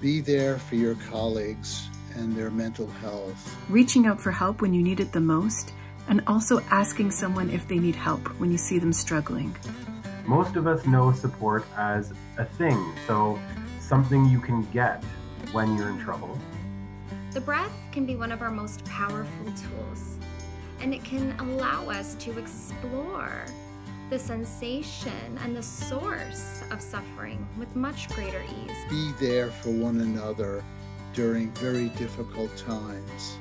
Be there for your colleagues and their mental health. Reaching out for help when you need it the most, and also asking someone if they need help when you see them struggling. Most of us know support as a thing, so something you can get when you're in trouble. The breath can be one of our most powerful tools, and it can allow us to explore the sensation and the source of suffering with much greater ease. Be there for one another during very difficult times.